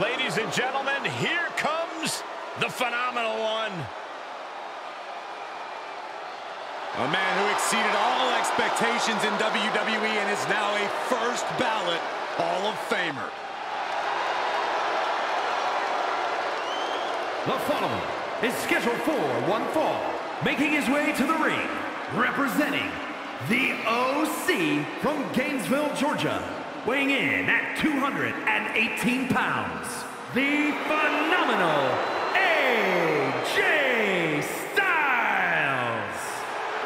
Ladies and gentlemen, here comes the phenomenal one. A man who exceeded all expectations in WWE and is now a first ballot Hall of Famer. The following is scheduled for one fall, making his way to the ring, representing the OC from Gainesville, Georgia, weighing in at 218 pounds, the phenomenal AJ Styles.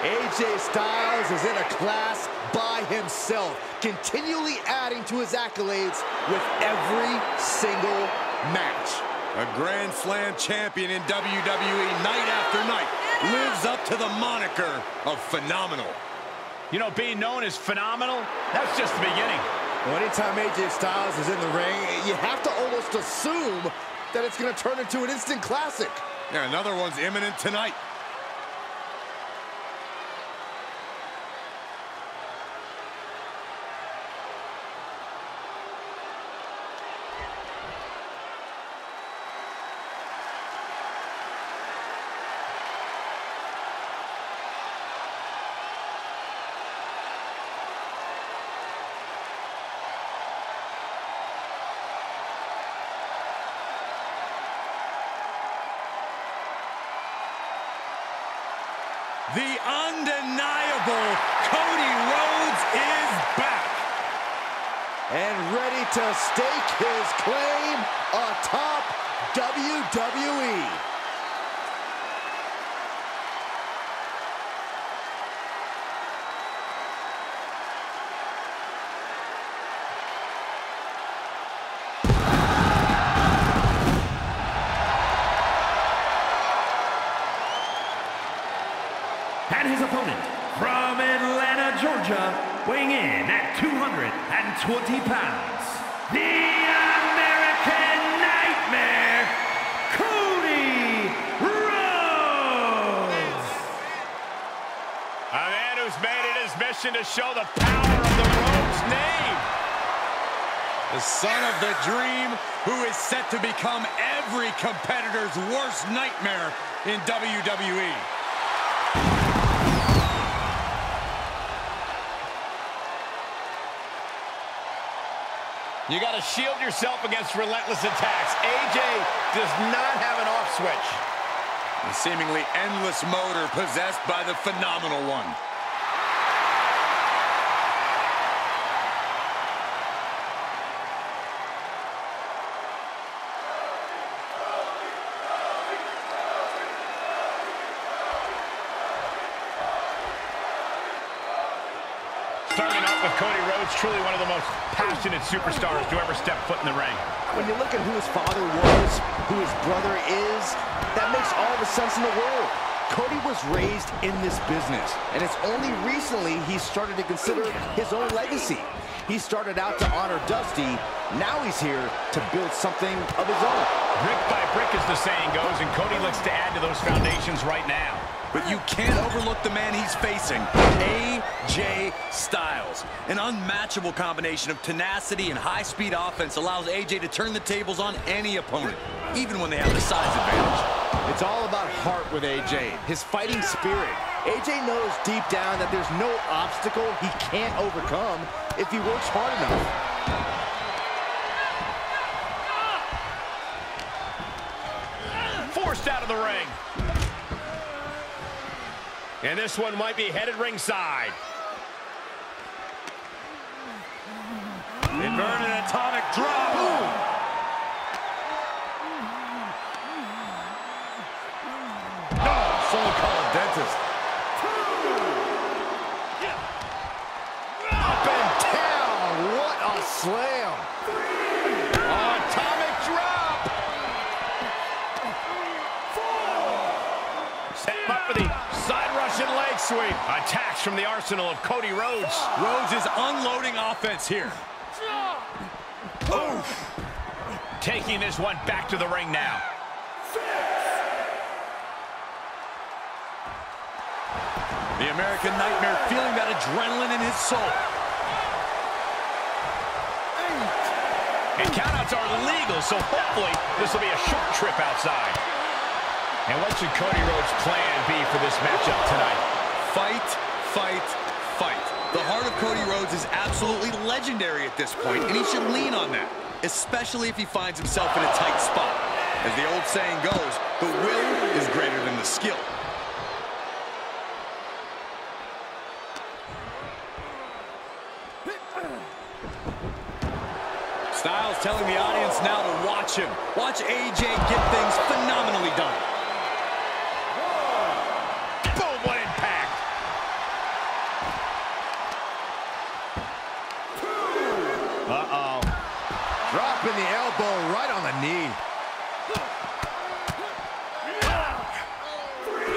AJ Styles is in a class by himself, continually adding to his accolades with every single match. A Grand Slam champion in WWE night after night lives up to the moniker of phenomenal. You know, being known as phenomenal, that's just the beginning. Well, anytime AJ Styles is in the ring, you have to almost assume that it's going to turn into an instant classic. Yeah, another one's imminent tonight. The undeniable Cody Rhodes is back. And ready to stake his claim atop WWE. And his opponent, from Atlanta, Georgia, weighing in at 220 pounds, the American Nightmare, Cody Rhodes. A man who's made it his mission to show the power of the Rhodes name. The son of the dream, who is set to become every competitor's worst nightmare in WWE. You got to shield yourself against relentless attacks. AJ does not have an off switch. The seemingly endless motor possessed by the phenomenal one. Starting off with Cody Rhodes, truly one of the most passionate superstars to ever step foot in the ring. When you look at who his father was, who his brother is, that makes all the sense in the world. Cody was raised in this business, and it's only recently he started to consider his own legacy. He started out to honor Dusty, now he's here to build something of his own. Brick by brick, as the saying goes, and Cody looks to add to those foundations right now. But you can't overlook the man he's facing, AJ Styles. An unmatchable combination of tenacity and high-speed offense allows AJ to turn the tables on any opponent, even when they have the size advantage. It's all about heart with AJ, his fighting spirit. AJ knows deep down that there's no obstacle he can't overcome if he works hard enough. Forced out of the ring. And this one might be headed ringside. Inverted atomic drop. No, someone call a dentist. Up and down, what a slam. Atomic drop. Set him up for the side Russian leg sweep. Attacks from the arsenal of Cody Rhodes. Rhodes is unloading offense here. Oof. Taking this one back to the ring now. The American Nightmare feeling that adrenaline in his soul. And countouts are legal, so hopefully this will be a short trip outside. And what should Cody Rhodes' plan be for this matchup tonight? Fight, fight, fight. The heart of Cody Rhodes is absolutely legendary at this point, and he should lean on that, especially if he finds himself in a tight spot. As the old saying goes, the will is greater than the skill. Styles telling the audience now to watch him. Watch AJ get things phenomenally done. Whoa. Boom, what impact. Uh-oh. Dropping the elbow right on the knee.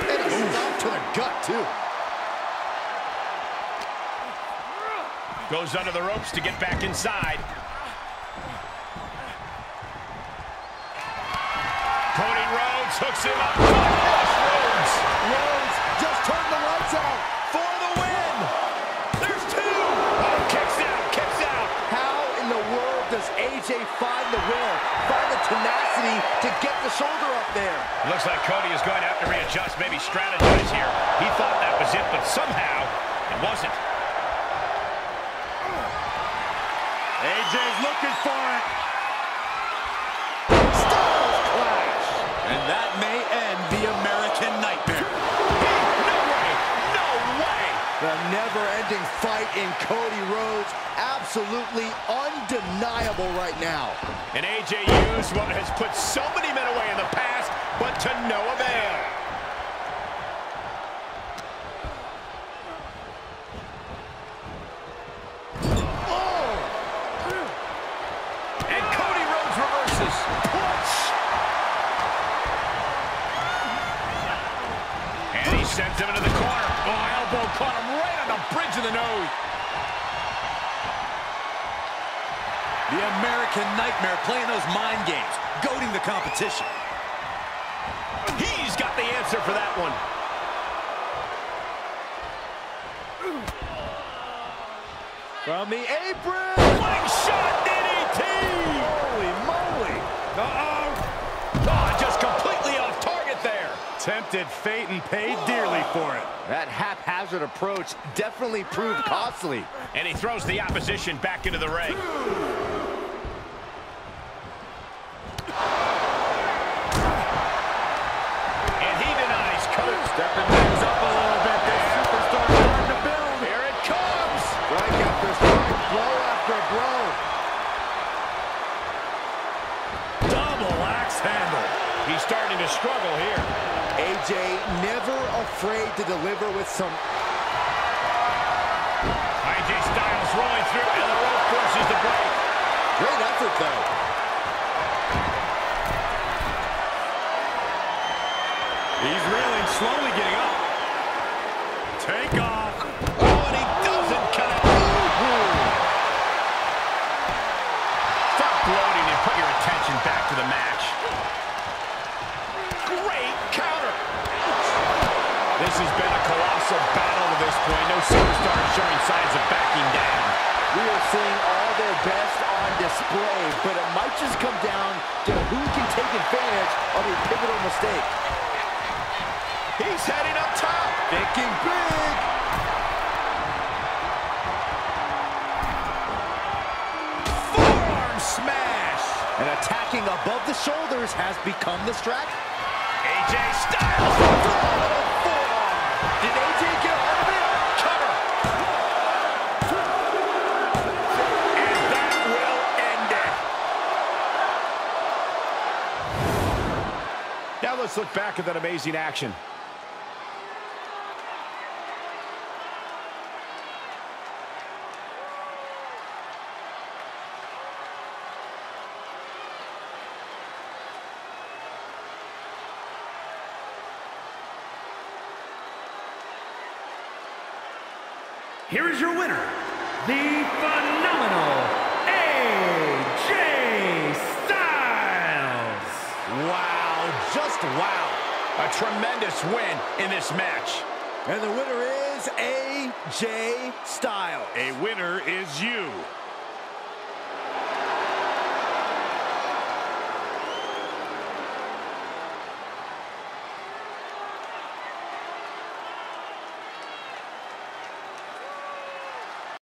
And a stomp to the gut, too. Goes under the ropes to get back inside. Cody Rhodes hooks him up. Rhodes just turned the lights out for the win. There's two. Oh, kicks out, kicks out. How in the world does AJ find the will, find the tenacity to get the shoulder up there? It looks like Cody is going to have to readjust, maybe strategize here. He thought that was it, but somehow it wasn't. AJ's looking for it. And that may end the American Nightmare. No way! No way! The never-ending fight in Cody Rhodes, absolutely undeniable right now. And AJ used what has put so many men away in the past, but to no avail. Oh! And Cody Rhodes reverses. Sends him into the corner. Oh, elbow caught him right on the bridge of the nose. The American Nightmare playing those mind games, goading the competition. He's got the answer for that one. From the apron. Flank shot, DDT. Holy moly. Just completely off target there. Tempted fate and paid dearly for it. That haphazard approach definitely proved costly. And he throws the opposition back into the ring. And he denies Cody. Stepping things up a little bit. This superstar starting to build. Here it comes. Strike after strike, blow after blow. Double axe handle. He's starting to struggle here. AJ never afraid to deliver with some. AJ Styles rolling through and the rope forces the break. Great effort, though. He's reeling, slowly getting up. Take off. Oh, and he doesn't connect. Stop bloating and put your attention back to the match. This has been a colossal battle to this point. No superstar showing signs of backing down. We are seeing all their best on display, but it might just come down to who can take advantage of a pivotal mistake. He's heading up top. Thinking big. Forearm smash. And attacking above the shoulders has become the strat. AJ Styles. Did AJ get out of it? Cover! And that will end it. Now let's look back at that amazing action. Here is your winner, the phenomenal AJ Styles. Wow, just wow. A tremendous win in this match. And the winner is AJ Styles. A winner is you.